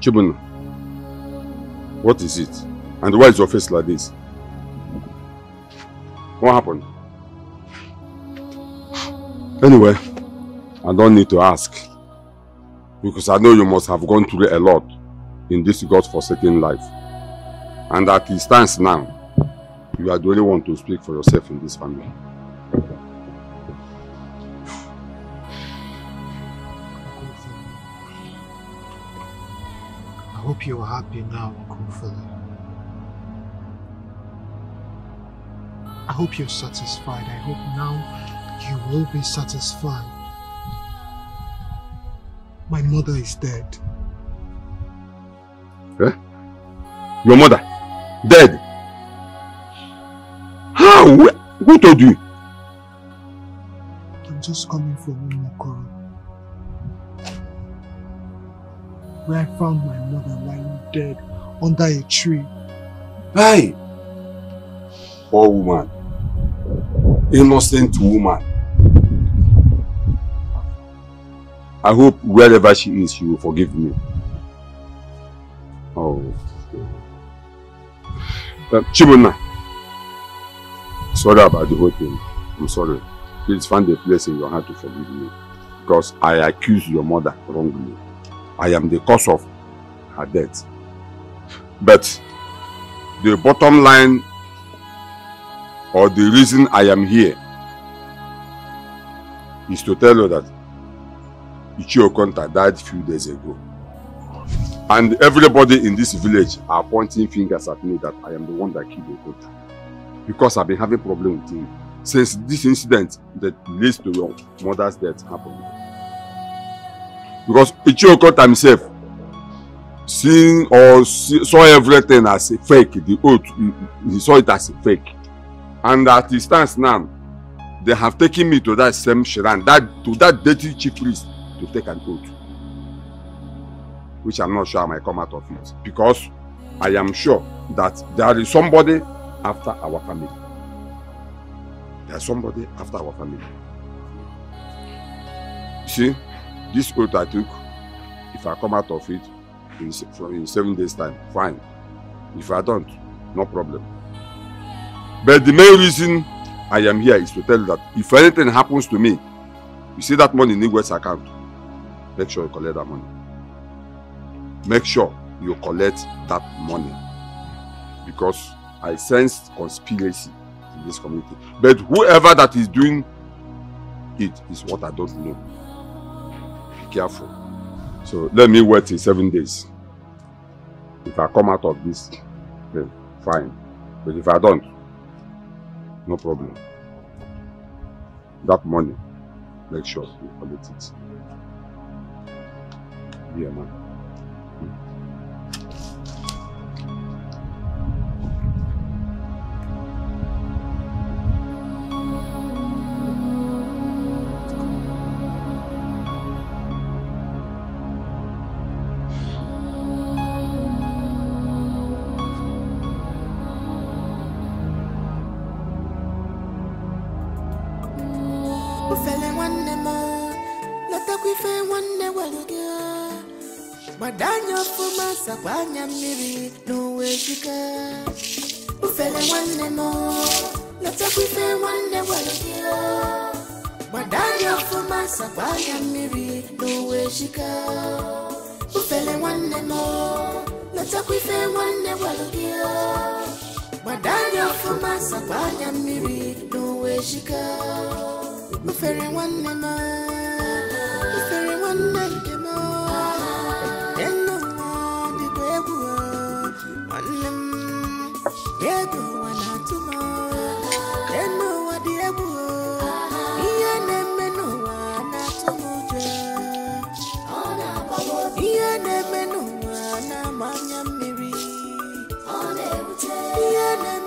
Chibuna, what is it? And why is your face like this? What happened? Anyway, I don't need to ask, because I know you must have gone through a lot in this God-forsaken life. And at it stands now, you are the only one to speak for yourself in this family. I hope you're happy now, Okonwo. I hope you're satisfied. I hope now you will be satisfied. My mother is dead. Eh? Your mother? Dead? How? Who told you? I'm just coming from Okonwo, where I found my mother lying dead under a tree. Hey! Poor woman. Innocent woman. I hope wherever she is, she will forgive me. Oh. Chibuna. Sorry about the whole thing. I'm sorry. Please find a place in your heart to forgive me, because I accused your mother wrongly. I am the cause of her death. But the bottom line, or the reason I am here, is to tell you that Ichie Okonta died a few days ago. And everybody in this village are pointing fingers at me that I am the one that killed Okonta, because I've been having problems with him since this incident that leads to your mother's death happened. Because Ichie Okonta himself saw everything as a fake, the oath, he saw it as a fake. And at his stance now, they have taken me to that same Sharan, to that dirty chief priest, to take an oath, which I'm not sure I might come out of it, because I am sure that there is somebody after our family. There's somebody after our family. See? This oath I took, if I come out of it in 7 days' time, fine. If I don't, no problem. But the main reason I am here is to tell you that if anything happens to me, you see that money in Igwe's account, make sure you collect that money. Make sure you collect that money. Because I sensed conspiracy in this community. But whoever that is doing it is what I don't know. Careful. So let me wait till 7 days. If I come out of this, then fine. But if I don't, no problem. That money, make sure you collect it. Yeah, man.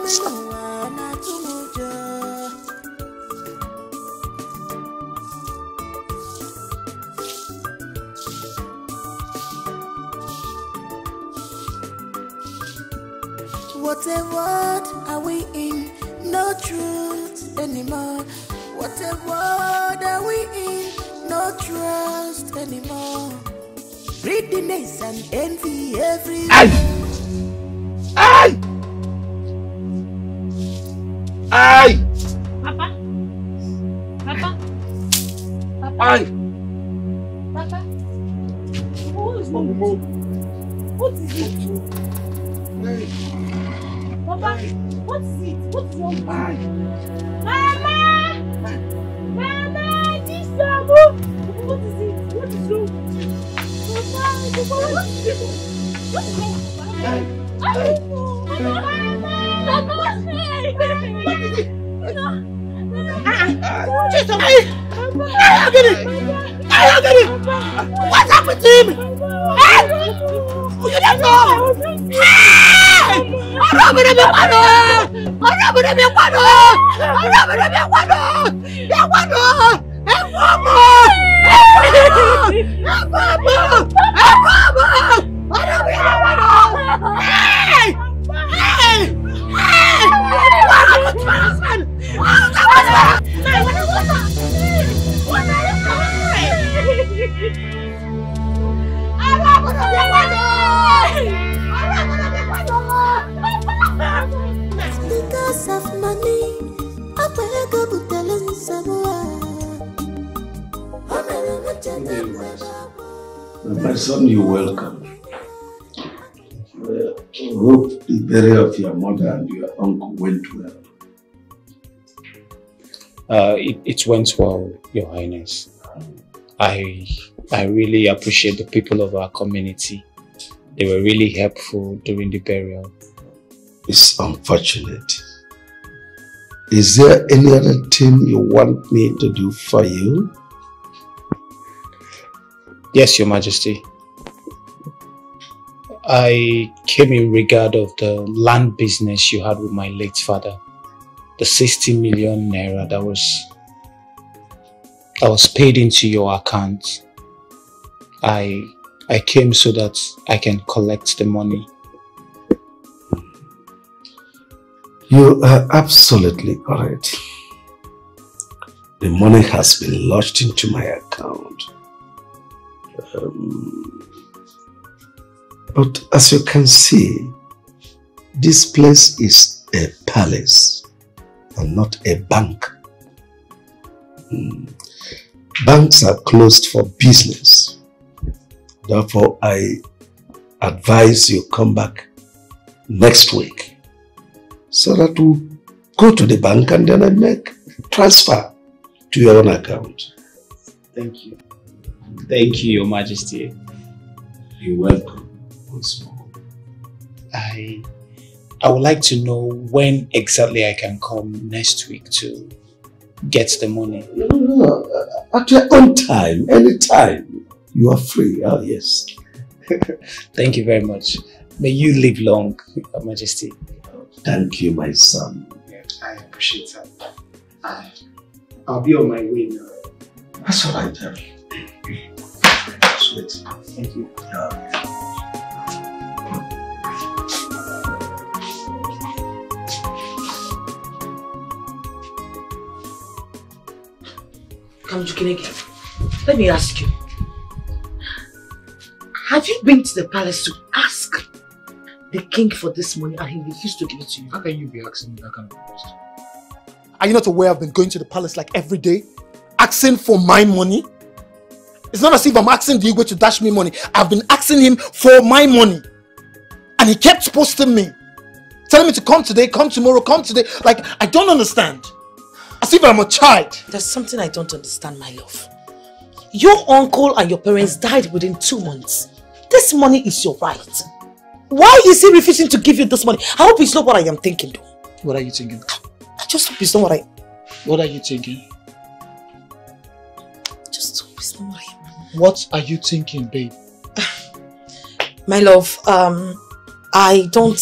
What a world are we in? No truth anymore. What a world are we in? No trust anymore. Greediness and envy everywhere. Aye! Papa? Aye! Papa? What is wrong with you? What is it? Hey. Papa? What is it? What's wrong with you? Aye. Mama! Mama! This trouble! What is it? What is wrong with you? Papa, what is it? What is wrong? Mama! What is it? I don't get it. What happened to him? You don't know. I don't get it. Because of money, I will go to the Lensabua. My son, you're welcome. I hope the burial of your mother and your uncle went well. It went well, Your Highness. I really appreciate the people of our community. They were really helpful during the burial. It's unfortunate. Is there any other thing you want me to do for you? Yes, Your Majesty. I came in regard of the land business you had with my late father. The 60 million naira that was paid into your account. I came so that I can collect the money. You are absolutely correct. The money has been lodged into my account. But as you can see, this place is a palace and not a bank. Banks are closed for business. Therefore, I advise you come back next week so that we'll go to the bank and then I make transfer to your own account. Thank you. Thank you, Your Majesty. You're welcome once more. I would like to know when exactly I can come next week to get the money. No. At your own time, any time. You are free. Ah, yes. Thank you very much. May you live long, Your Majesty. Thank you, my son. Yeah, I appreciate that. I'll be on my way now. That's all right, then. Sweet. Thank you. Yeah. Let me ask you. Have you been to the palace to ask the king for this money and he refused to give it to you? How can you be asking me that kind of question? Are you not aware I've been going to the palace like every day? Asking for my money? It's not as if I'm asking the Igwe to dash me money. I've been asking him for my money. And he kept posting me. Telling me to come today, come tomorrow, come today. Like, I don't understand. As if I'm a child. There's something I don't understand, my love. Your uncle and your parents died within 2 months. This money is your right. Why is he refusing to give you this money? I hope it's not what I am thinking, though. What are you thinking? I just hope it's not what I... What are you thinking? Just hope it's not what I am. What are you thinking, babe? My love, I don't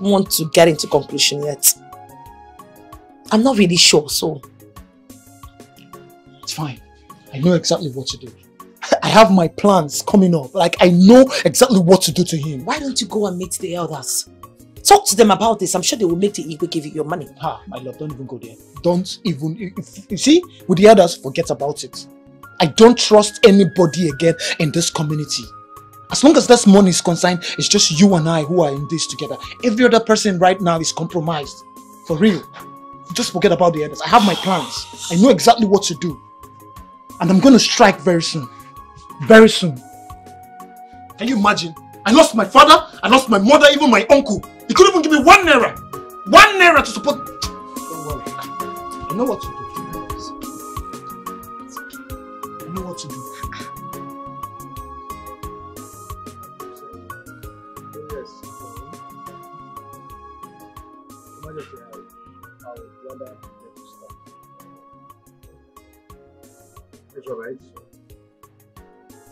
want to get into conclusion yet. I'm not really sure, so... It's fine. I know exactly what to do. I have my plans coming up. Like, I know exactly what to do to him. Why don't you go and meet the elders? Talk to them about this. I'm sure they will make the Igwe give you your money. Ha, my love, don't even go there. Don't even... You see, with the elders, forget about it. I don't trust anybody again in this community. As long as this money is concerned, it's just you and I who are in this together. Every other person right now is compromised. For real. Just forget about the others. I have my plans. I know exactly what to do. And I'm going to strike very soon. Very soon. Can you imagine? I lost my father, I lost my mother, even my uncle. He couldn't even give me 1 naira. 1 naira to support... Don't worry. I know what to do. I know what to do. It's alright.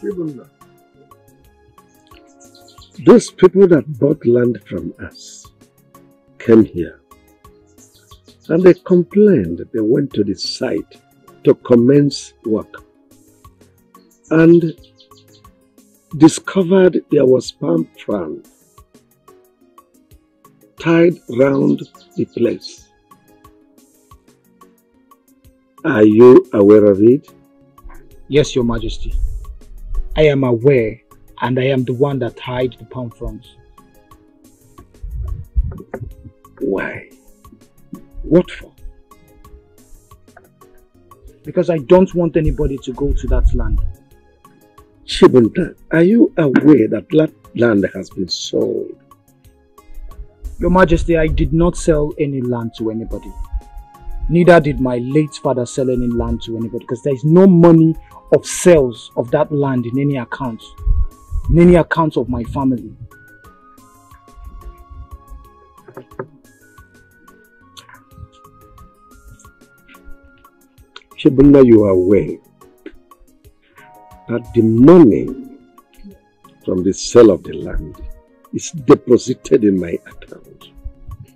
Chibuna, those people that bought land from us came here and they complained that they went to the site to commence work and discovered there was palm frond tied round the place. Are you aware of it? Yes, Your Majesty. I am aware, and I am the one that tied the palm fronds. Why? What for? Because I don't want anybody to go to that land. Chibunta, are you aware that that land has been sold? Your Majesty, I did not sell any land to anybody. Neither did my late father sell any land to anybody because there is no money of sales of that land in any accounts of my family. Chibuna, you are aware that the money from the sale of the land is deposited in my account.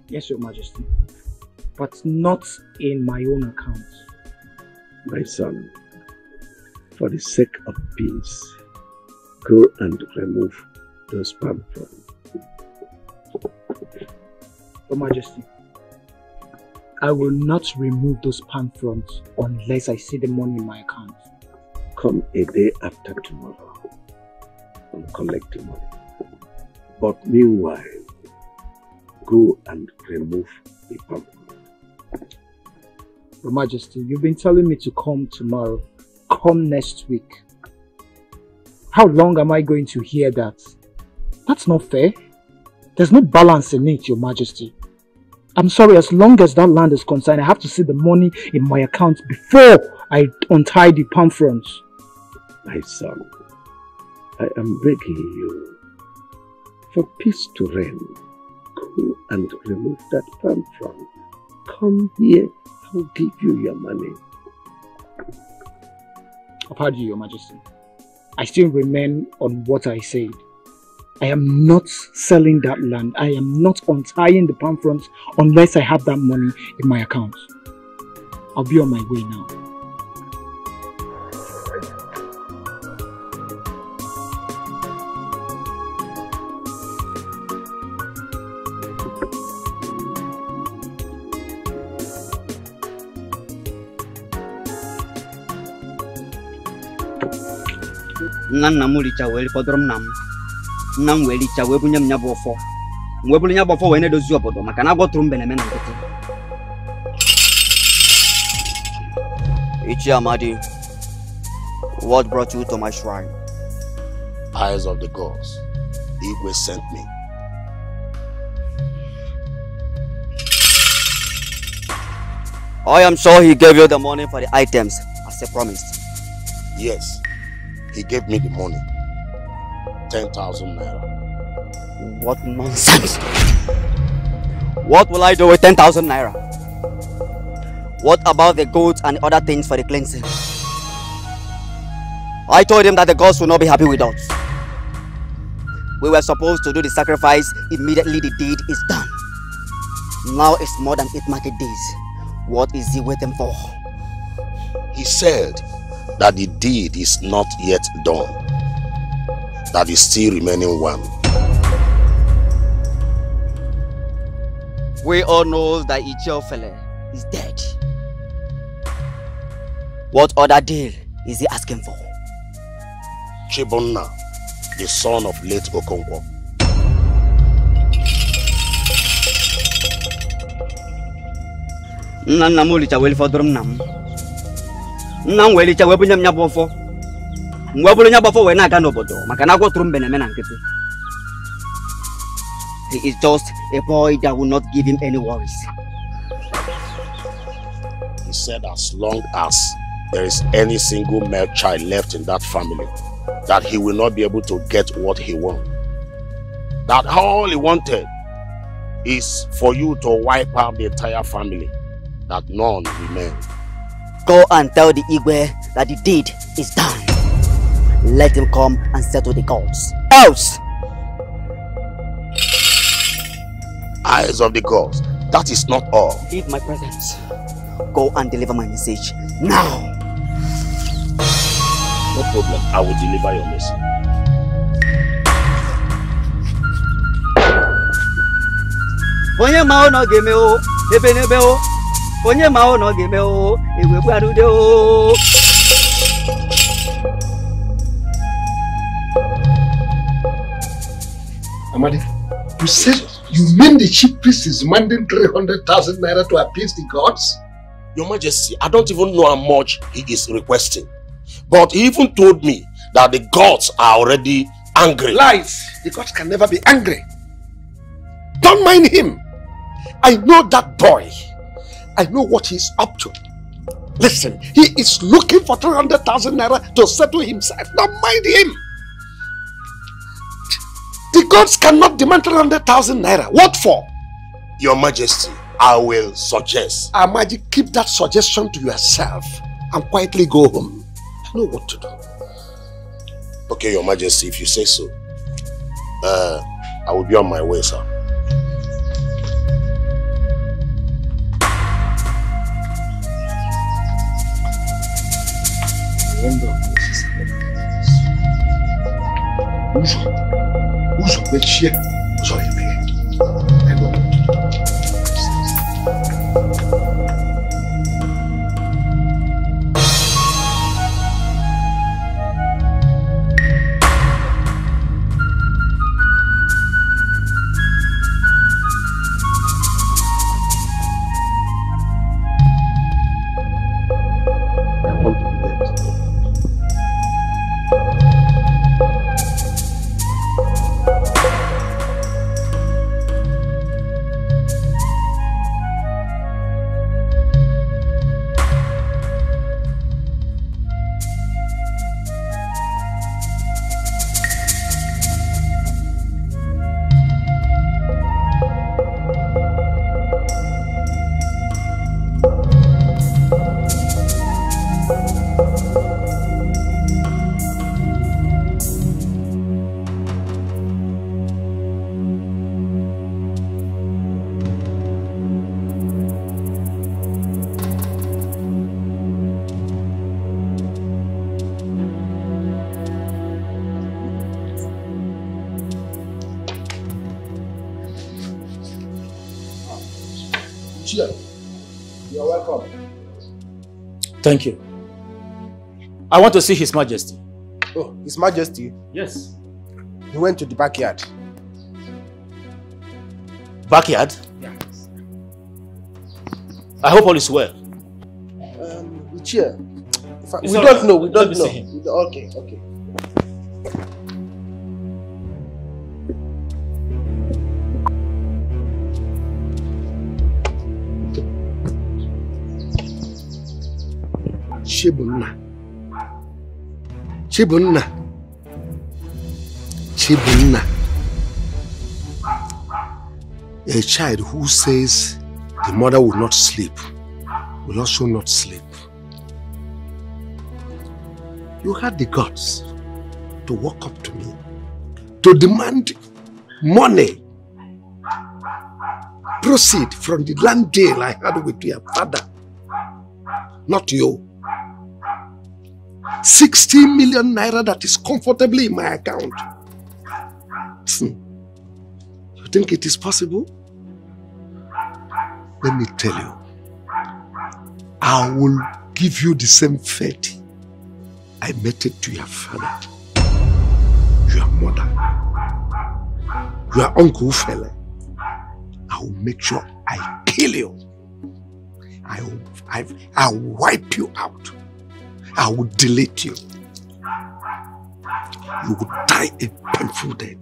Yes, Your Majesty. But not in my own account. My son, for the sake of peace, go and remove those palm fronds. Your Majesty, I will not remove those palm fronds unless I see the money in my account. Come a day after tomorrow and collect the money. But meanwhile, go and remove the palm fronds. Your Majesty, you've been telling me to come tomorrow, come next week. How long am I going to hear that? That's not fair. There's no balance in it, Your Majesty. I'm sorry, as long as that land is concerned, I have to see the money in my account before I untie the palm fronds. My son, I am begging you, for peace to reign, go and remove that palm frond. Come here. I'll give you your money. I've heard you, Your Majesty. I still remain on what I said. I am not selling that land. I am not untying the palm fronds unless I have that money in my account. I'll be on my way now. Namulicha will for Nam. Nam will each a webunyam Nabofo. Webunyabofo when I do Zobodo, Macanago Trumbenemen. Ichie Amadi, what brought you to my shrine? Eyes of the gods, Igwe sent me. I am sure he gave you the money for the items as I promised. Yes. He gave me the money, 10,000 naira. What nonsense! What will I do with 10,000 naira? What about the goats and other things for the cleansing? I told him that the gods will not be happy with us. We were supposed to do the sacrifice immediately the deed is done. Now it's more than 8 market days. What is he waiting for? He said that the deed is not yet done. That is still remaining one. We all know that Ichie Ufele is dead. What other deal is he asking for? Chibuna, the son of late Okonwo. He is just a boy that will not give him any worries. He said as long as there is any single male child left in that family, that he will not be able to get what he wants. That all he wanted is for you to wipe out the entire family, that none remain. Go and tell the Igwe that the deed is done. Let him come and settle the gods. Else! Eyes of the gods, that is not all. Leave my presence. Go and deliver my message now. No problem, I will deliver your message. Amadi, you said you mean the chief priest is demanding 300,000 naira to appease the gods? Your Majesty, I don't even know how much he is requesting. But he even told me that the gods are already angry. Lies! The gods can never be angry. Don't mind him. I know that boy. I know what he's up to. Listen, he is looking for 300,000 naira to settle himself. Don't mind him. The gods cannot demand 300,000 naira. What for? Your Majesty, I will suggest. Amadi, keep that suggestion to yourself and quietly go home. Know what to do. Okay, Your Majesty, if you say so. I will be on my way, sir. Thank you. I want to see His Majesty. Oh, His Majesty? Yes. He went to the backyard. Backyard? Yes. I hope all is well. Ichie, we don't know, we don't know. Okay, okay. Chibuna. A child who says the mother will not sleep will also not sleep. You had the guts to walk up to me to demand money, proceed from the land deal I had with your father, not you. 60 million naira that is comfortably in my account. You think it is possible? Let me tell you, I will give you the same fate I met it to your father, your mother, your uncle Ufele. I will make sure I kill you. I will wipe you out. I will delete you. You will die a painful death.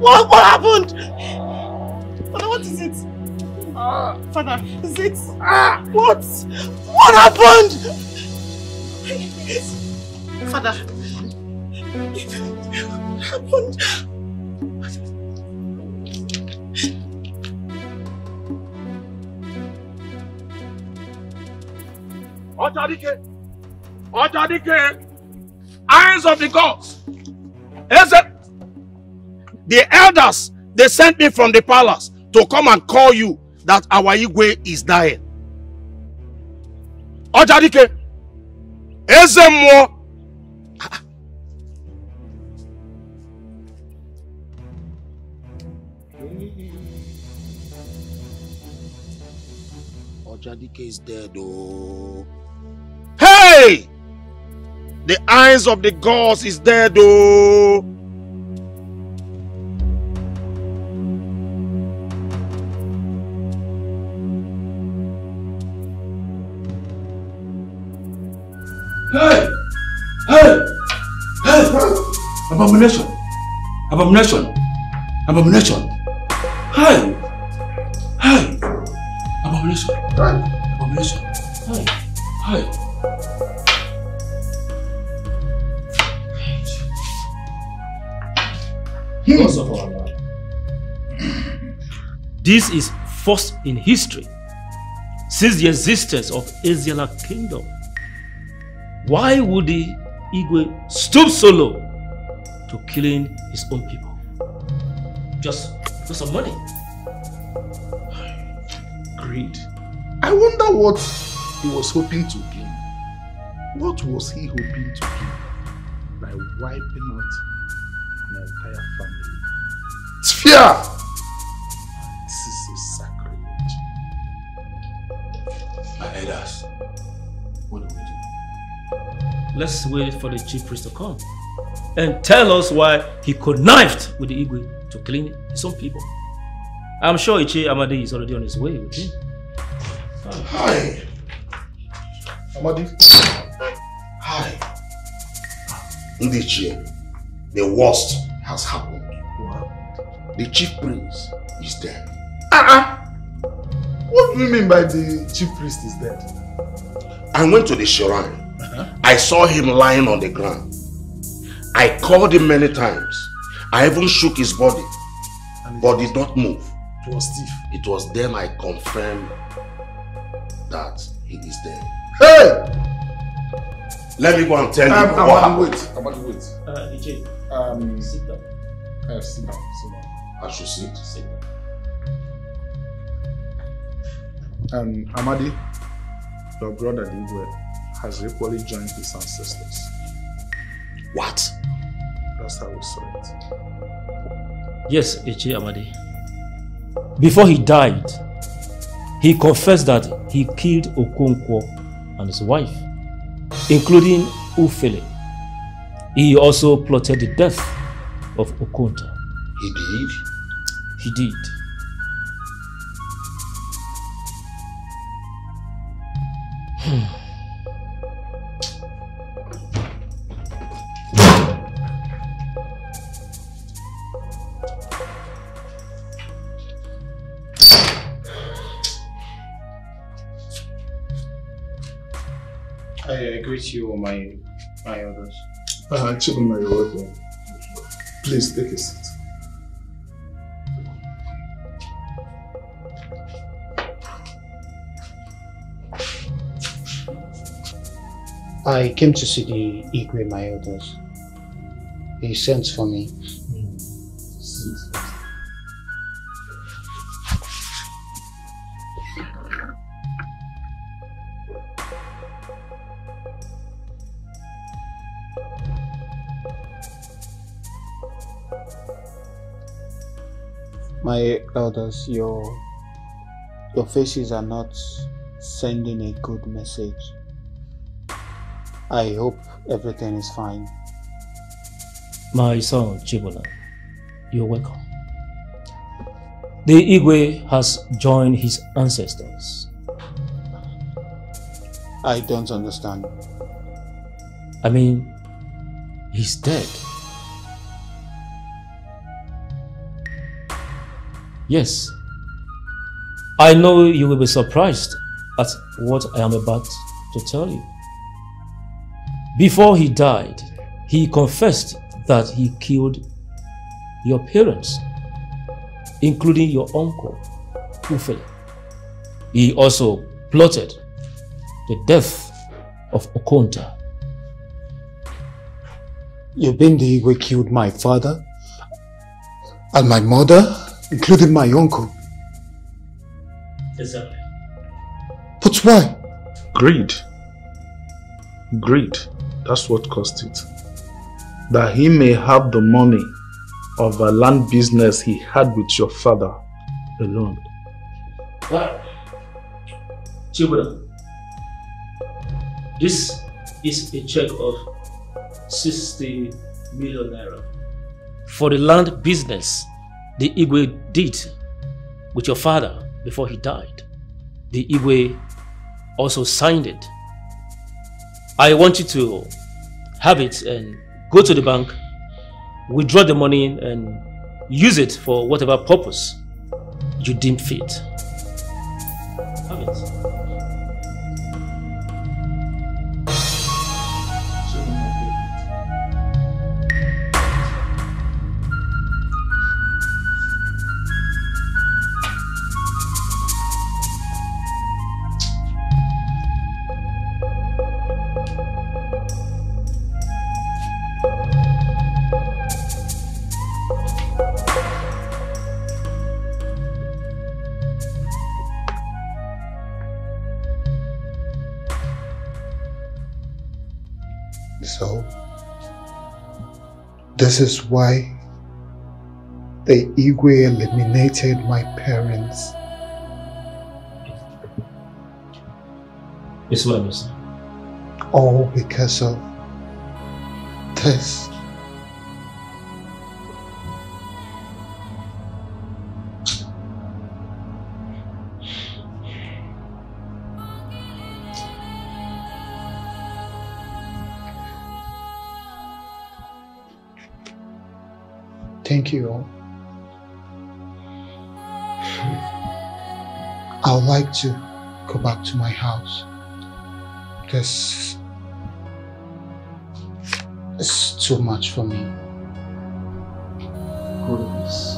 What happened? Father, what is it? Father, is it? What? What happened? Father, what happened? Ojadike! Ojadike! Eyes of the gods! Is it? The elders, they sent me from the palace to come and call you that our Igwe is dying. Ojadike, Ezemo. Ojadike is dead, oh. Hey! The eyes of the gods is dead, oh. Hey! Hey! Hey! Abomination! Abomination! Abomination! Hey! Hey! Abomination! Hey! Abomination! Hey! Hey! First of all, this is first in history since the existence of Azela Kingdom. Why would the Igwe stoop so low to killing his own people? Just for some money. Greed. I wonder what he was hoping to gain. What was he hoping to gain by wiping out an entire family? Sphere! This is a sacrilege. My elders, what do we do? Let's wait for the chief priest to come and tell us why he connived with the Igwe to clean his own people. I'm sure Ichie Amadi is already on his way with him. Hi! Amadi. Hi! Ndichie, the worst has happened. What? The chief priest is dead. What do you mean by the chief priest is dead? I went to the shrine. I saw him lying on the ground. I called him many times. I even shook his body, but did not move. It was stiff. It was then I confirmed that he is dead. Hey! Let me go and tell you what happened. Wait. Ichie, sit down. Sit down. I should sit. Sit down. Amadi, your brother Igwe has equally joined his ancestors. What? That's how we saw it. Yes, Ichie Amadi. Before he died, he confessed that he killed Okonwo and his wife, including Ufele. He also plotted the death of Okonta. He did? He did. I greet you, my elders. Chibuna, you're welcome. Please take a seat. I came to see the Igwe, my elders. He sent for me. My elders, your faces are not sending a good message. I hope everything is fine. My son Chibola, you're welcome. The Igwe has joined his ancestors. I don't understand. I mean, he's dead. Yes, I know you will be surprised at what I am about to tell you. Before he died, he confessed that he killed your parents, including your uncle, Ufele. He also plotted the death of Okonta. You mean the Igwe killed my father and my mother? Including my uncle. Exactly. But why? Greed. Greed. That's what caused it. That he may have the money of a land business he had with your father alone. But, Chibola, this is a check of 60 million naira for the land business the Igwe did with your father before he died. The Igwe also signed it. I want you to have it and go to the bank, withdraw the money and use it for whatever purpose you deem fit. Have it. This is why the Igwe eliminated my parents. It's what I'm saying. All because of this. Thank you all. I would like to go back to my house. This is too much for me. Goodness.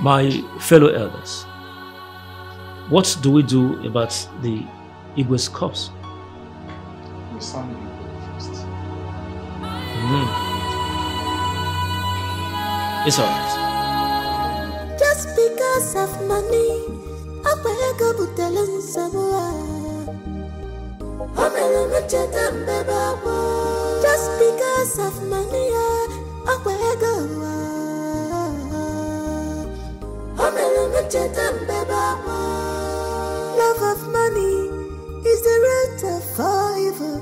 My fellow elders, what do we do about the Igwe's corpse? We stand. It's alright. Just because of money, just because of money, love of money is the root of all evil.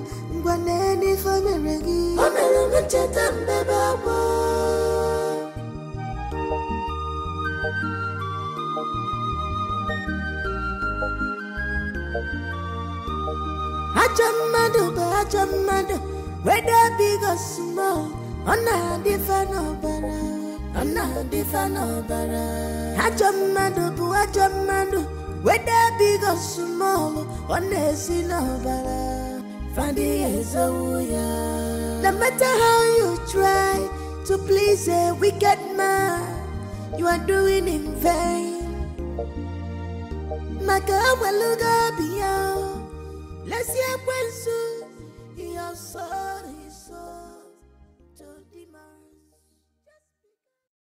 Ajamado, whether big or small, on a different opera. Ajamado, whether big or small, on a sinobara. No matter how you try to please a wicked man, you are doing in vain. Makawaluga beyond. Let's hear when soon you're sorry.